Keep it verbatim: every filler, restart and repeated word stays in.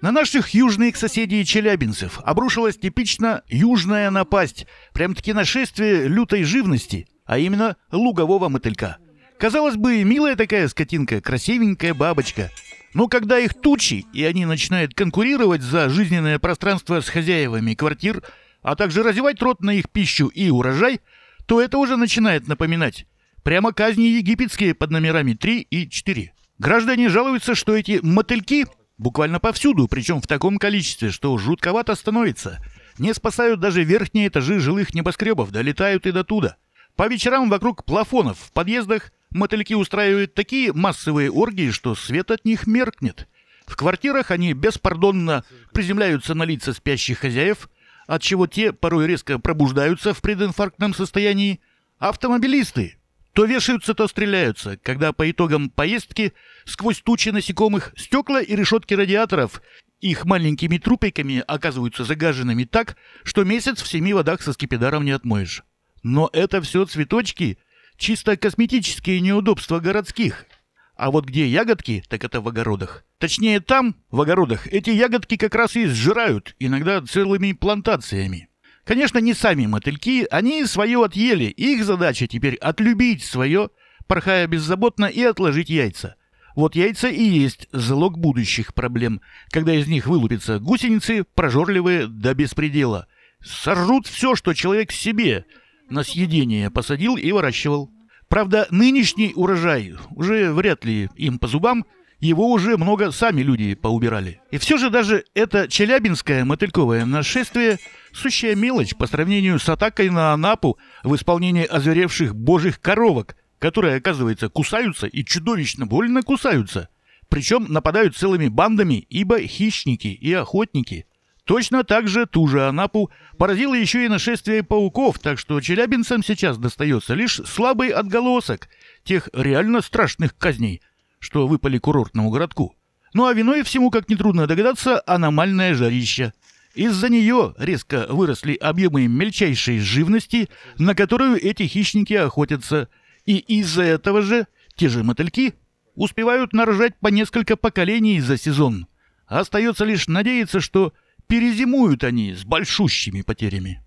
На наших южных соседей челябинцев обрушилась типично южная напасть, прям-таки нашествие лютой живности, а именно лугового мотылька. Казалось бы, милая такая скотинка, красивенькая бабочка. Но когда их тучи, и они начинают конкурировать за жизненное пространство с хозяевами квартир, а также разевать рот на их пищу и урожай, то это уже начинает напоминать прямо казни египетские под номерами три и четыре. Граждане жалуются, что эти мотыльки буквально повсюду, причем в таком количестве, что жутковато становится. Не спасают даже верхние этажи жилых небоскребов, долетают и до туда. По вечерам вокруг плафонов в подъездах мотыльки устраивают такие массовые оргии, что свет от них меркнет. В квартирах они беспардонно приземляются на лица спящих хозяев, отчего те порой резко пробуждаются в прединфарктном состоянии. Автомобилисты то вешаются, то стреляются, когда по итогам поездки сквозь тучи насекомых стекла и решетки радиаторов их маленькими трупиками оказываются загаженными так, что месяц в семи водах со скипидаром не отмоешь. Но это все цветочки, чисто косметические неудобства городских. А вот где ягодки, так это в огородах. Точнее там, в огородах, эти ягодки как раз и сжирают, иногда целыми плантациями. Конечно, не сами мотыльки, они свое отъели, их задача теперь отлюбить свое, порхая беззаботно, и отложить яйца. Вот яйца и есть залог будущих проблем, когда из них вылупятся гусеницы, прожорливые до беспредела. Сожрут все, что человек себе на съедение посадил и выращивал. Правда, нынешний урожай уже вряд ли им по зубам, его уже много сами люди поубирали. И все же даже это челябинское мотыльковое нашествие – сущая мелочь по сравнению с атакой на Анапу в исполнении озверевших божьих коровок, которые, оказывается, кусаются и чудовищно больно кусаются. Причем нападают целыми бандами, ибо хищники и охотники. Точно так же ту же Анапу поразило еще и нашествие пауков, так что челябинцам сейчас достается лишь слабый отголосок тех реально страшных казней, что выпали курортному городку. Ну а виной всему, как нетрудно догадаться, аномальное жарище. Из-за нее резко выросли объемы мельчайшей живности, на которую эти хищники охотятся. И из-за этого же те же мотыльки успевают нарожать по несколько поколений за сезон. Остается лишь надеяться, что перезимуют они с большущими потерями.